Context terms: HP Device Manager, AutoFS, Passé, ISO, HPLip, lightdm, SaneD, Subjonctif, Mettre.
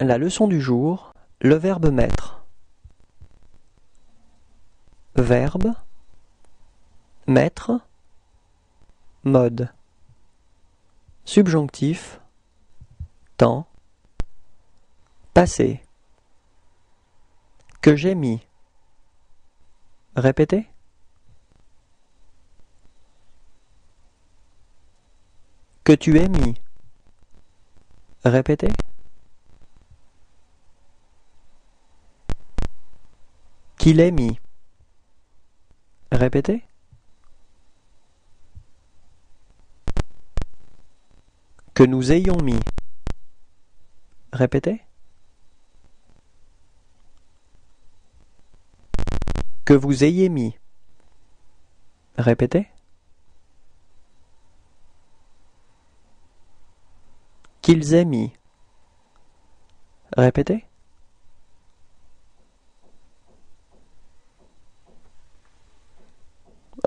La leçon du jour, le verbe mettre. Verbe, mettre, mode, subjonctif, temps, passé. Que j'ai mis. Répétez. Que tu aies mis. Répétez. Qu'il ait mis. Répétez. Que nous ayons mis. Répétez. Que vous ayez mis. Répétez. Qu'ils aient mis. Répétez.